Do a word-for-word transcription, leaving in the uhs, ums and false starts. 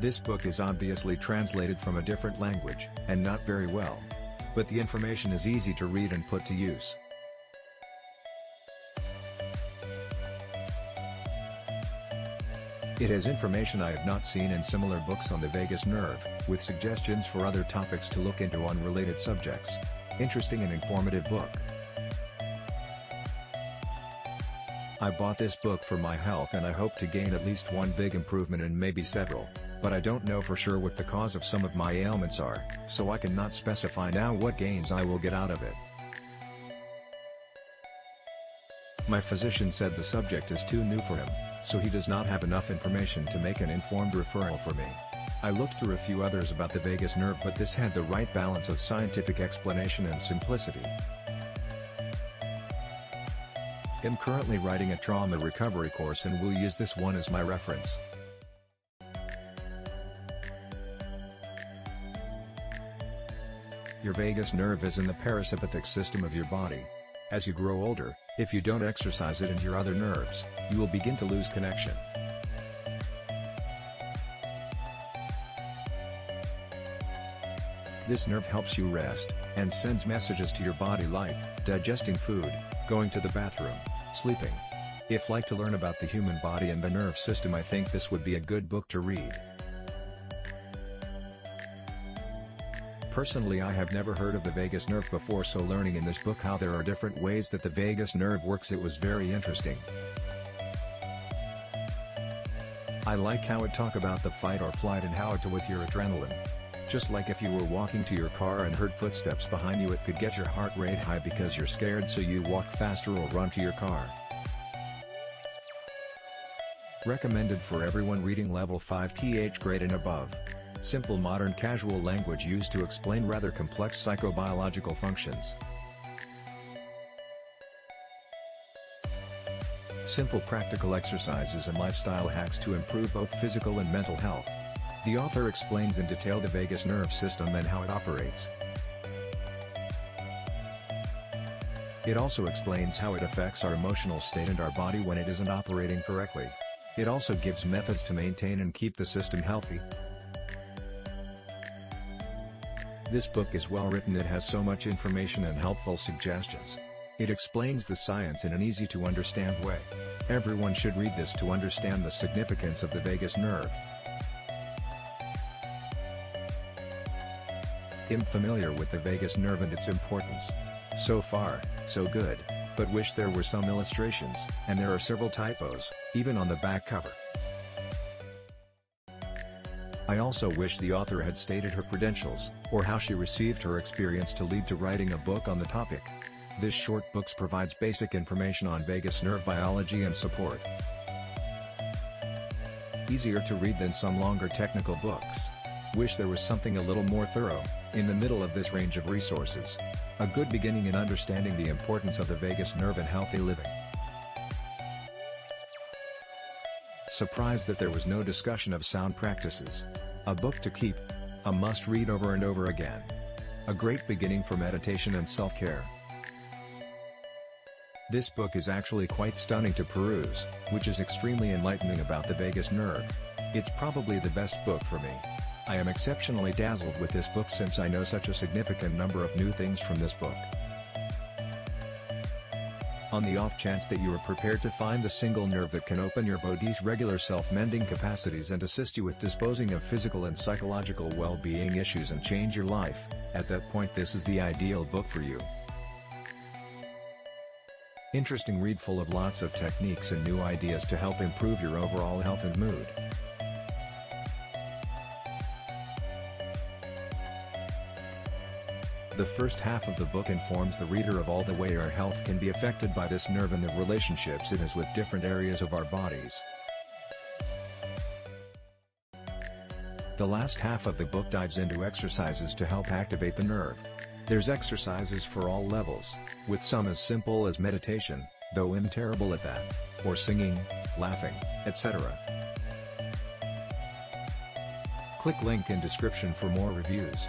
This book is obviously translated from a different language, and not very well. But the information is easy to read and put to use. It has information I have not seen in similar books on the vagus nerve, with suggestions for other topics to look into on related subjects. Interesting and informative book. I bought this book for my health and I hope to gain at least one big improvement and maybe several, but I don't know for sure what the cause of some of my ailments are, so I cannot specify now what gains I will get out of it. My physician said the subject is too new for him, so he does not have enough information to make an informed referral for me. I looked through a few others about the vagus nerve, but this had the right balance of scientific explanation and simplicity. I'm currently writing a trauma recovery course and will use this one as my reference. Your vagus nerve is in the parasympathetic system of your body. As you grow older, if you don't exercise it and your other nerves, you will begin to lose connection. This nerve helps you rest, and sends messages to your body like, digesting food, going to the bathroom, sleeping. If like to learn about the human body and the nerve system, I think this would be a good book to read. Personally, I have never heard of the vagus nerve before, so learning in this book how there are different ways that the vagus nerve works, it was very interesting. I like how it talk about the fight or flight and how to with your adrenaline. Just like if you were walking to your car and heard footsteps behind you, it could get your heart rate high because you're scared, so you walk faster or run to your car. Recommended for everyone reading level five T H grade and above. Simple modern casual language used to explain rather complex psychobiological functions. Simple practical exercises and lifestyle hacks to improve both physical and mental health. The author explains in detail the vagus nerve system and how it operates. It also explains how it affects our emotional state and our body when it isn't operating correctly. It also gives methods to maintain and keep the system healthy. This book is well written. It has so much information and helpful suggestions. It explains the science in an easy to understand way. Everyone should read this to understand the significance of the vagus nerve. I'm familiar with the vagus nerve and its importance. So far, so good, but wish there were some illustrations, and there are several typos, even on the back cover. I also wish the author had stated her credentials, or how she received her experience to lead to writing a book on the topic. This short book provides basic information on vagus nerve biology and support. Easier to read than some longer technical books. Wish there was something a little more thorough, in the middle of this range of resources. A good beginning in understanding the importance of the vagus nerve and healthy living. Surprised that there was no discussion of sound practices. A book to keep. A must read over and over again. A great beginning for meditation and self-care. This book is actually quite stunning to peruse, which is extremely enlightening about the vagus nerve. It's probably the best book for me. I am exceptionally dazzled with this book since I know such a significant number of new things from this book. On the off chance that you are prepared to find the single nerve that can open your body's regular self-mending capacities and assist you with disposing of physical and psychological well-being issues and change your life, at that point this is the ideal book for you. Interesting read full of lots of techniques and new ideas to help improve your overall health and mood. The first half of the book informs the reader of all the way our health can be affected by this nerve and the relationships it has with different areas of our bodies. The last half of the book dives into exercises to help activate the nerve. There's exercises for all levels, with some as simple as meditation, though I'm terrible at that, or singing, laughing, et cetera. Click link in description for more reviews.